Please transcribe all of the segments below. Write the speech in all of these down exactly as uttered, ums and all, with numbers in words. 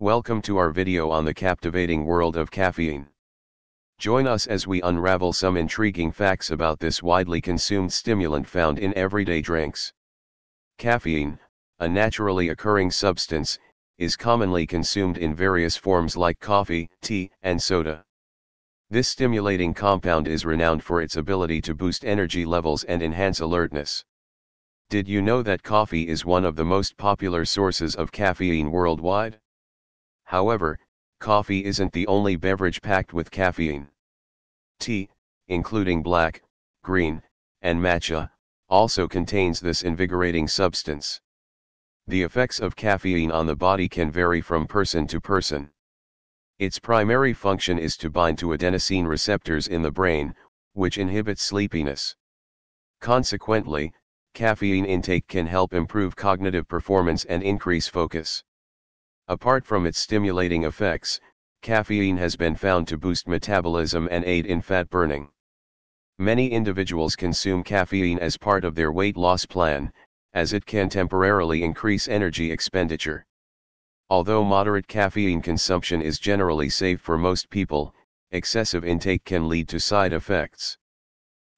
Welcome to our video on the captivating world of caffeine. Join us as we unravel some intriguing facts about this widely consumed stimulant found in everyday drinks. Caffeine, a naturally occurring substance, is commonly consumed in various forms like coffee, tea, and soda. This stimulating compound is renowned for its ability to boost energy levels and enhance alertness. Did you know that coffee is one of the most popular sources of caffeine worldwide? However, coffee isn't the only beverage packed with caffeine. Tea, including black, green, and matcha, also contains this invigorating substance. The effects of caffeine on the body can vary from person to person. Its primary function is to bind to adenosine receptors in the brain, which inhibits sleepiness. Consequently, caffeine intake can help improve cognitive performance and increase focus. Apart from its stimulating effects, caffeine has been found to boost metabolism and aid in fat burning. Many individuals consume caffeine as part of their weight loss plan, as it can temporarily increase energy expenditure. Although moderate caffeine consumption is generally safe for most people, excessive intake can lead to side effects.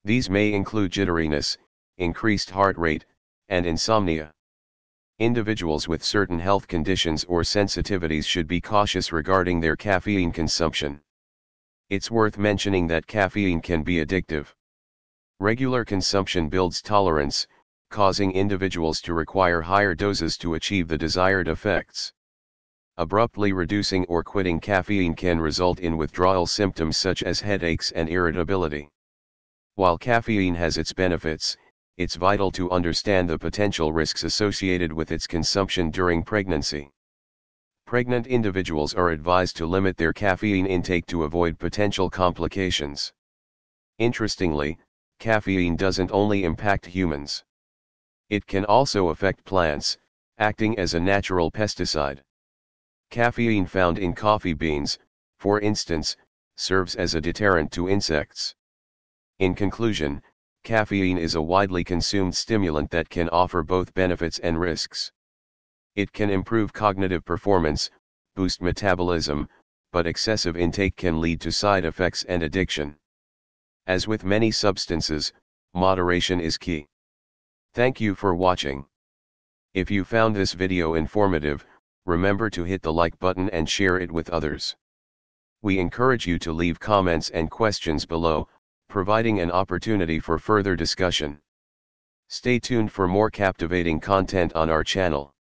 These may include jitteriness, increased heart rate, and insomnia. Individuals with certain health conditions or sensitivities should be cautious regarding their caffeine consumption. It's worth mentioning that caffeine can be addictive. Regular consumption builds tolerance, causing individuals to require higher doses to achieve the desired effects. Abruptly reducing or quitting caffeine can result in withdrawal symptoms such as headaches and irritability. While caffeine has its benefits, it's vital to understand the potential risks associated with its consumption during pregnancy. Pregnant individuals are advised to limit their caffeine intake to avoid potential complications. Interestingly, caffeine doesn't only impact humans. It can also affect plants, acting as a natural pesticide. Caffeine found in coffee beans, for instance, serves as a deterrent to insects. In conclusion, caffeine is a widely consumed stimulant that can offer both benefits and risks. It can improve cognitive performance, boost metabolism, but excessive intake can lead to side effects and addiction. As with many substances, moderation is key. Thank you for watching. If you found this video informative, remember to hit the like button and share it with others. We encourage you to leave comments and questions below, providing an opportunity for further discussion. Stay tuned for more captivating content on our channel.